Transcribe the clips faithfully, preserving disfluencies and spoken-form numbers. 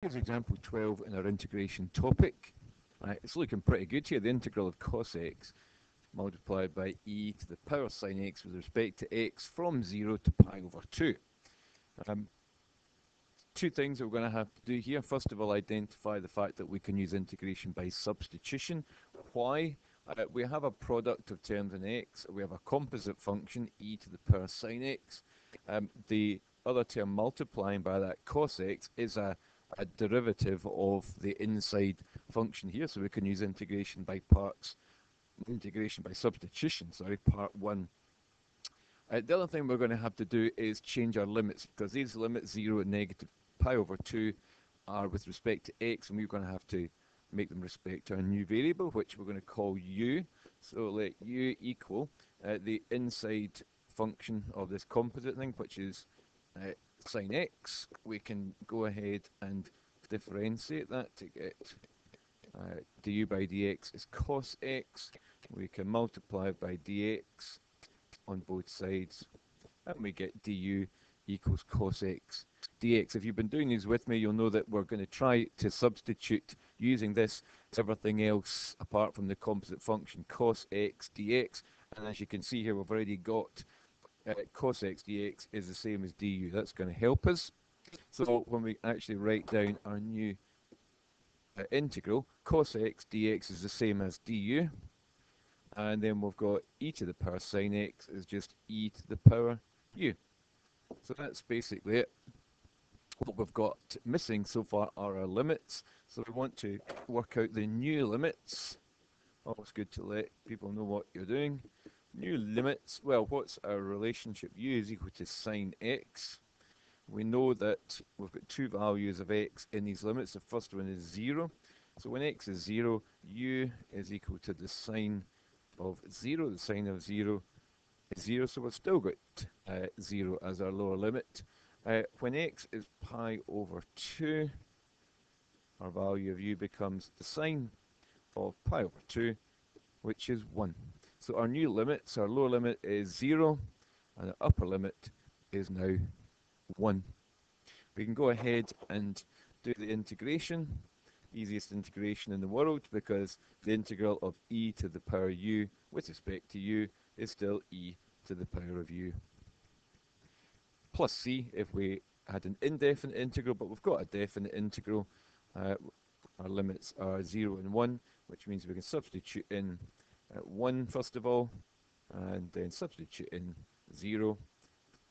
here's example twelve in our integration topic. Right, it's looking pretty good here. The integral of cos x multiplied by e to the power sine x with respect to x from zero to pi over two. Um, two things that we're going to have to do here. First of all, identify the fact that we can use integration by substitution. Why? Uh, we have a product of terms in x. We have a composite function, e to the power sine x. Um, the other term multiplying by that cos x is a, a derivative of the inside function here, so we can use integration by parts, integration by substitution, sorry, part one. Uh, the other thing we're going to have to do is change our limits, because these limits zero and negative pi over two are with respect to x, and we're going to have to make them respect to a new variable, which we're going to call u. So let u equal uh, the inside function of this composite thing, which is uh, sine x. We can go ahead and differentiate that to get uh, du by dx is cos x. We can multiply by dx on both sides, and we get du equals cos x dx. If you've been doing these with me, you'll know that we're going to try to substitute using this everything else apart from the composite function cos x dx, and as you can see here, we've already got uh, cos x dx is the same as du. That's going to help us. So when we actually write down our new uh, integral, cos x dx is the same as du, and then we've got e to the power sine x is just e to the power u. So that's basically it. What we've got missing so far are our limits, so we want to work out the new limits. Always good to let people know what you're doing. New limits, well, what's our relationship? U is equal to sine x. We know that we've got two values of x in these limits. The first one is zero, so when x is zero, u is equal to the sine of zero. The sine of zero is zero, so we've still got uh, zero as our lower limit. Uh, when x is pi over two, our value of u becomes the sine of pi over two, which is one. So our new limits, our lower limit is zero, and the upper limit is now one. We can go ahead and do the integration, easiest integration in the world, because the integral of e to the power u with respect to u is still e to the power of u. Plus c if we had an indefinite integral, but we've got a definite integral. Uh, our limits are zero and one, which means we can substitute in uh, one first of all, and then substitute in zero,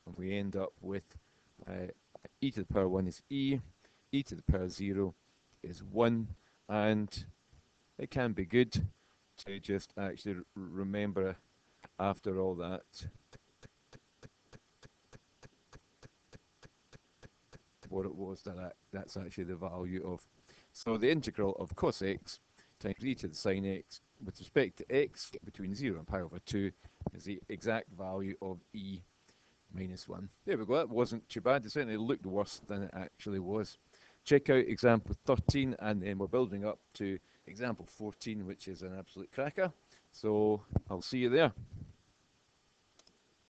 and we end up with uh, e to the power one is e, e to the power zero is one, and it can be good to just actually remember after all that what it was that I, that's actually the value of. So the integral of cos x times e to the sine x with respect to x between zero and pi over two is the exact value of e minus one. There we go, that wasn't too bad. It certainly looked worse than it actually was. Check out example thirteen, and then we're building up to example fourteen, which is an absolute cracker. So I'll see you there.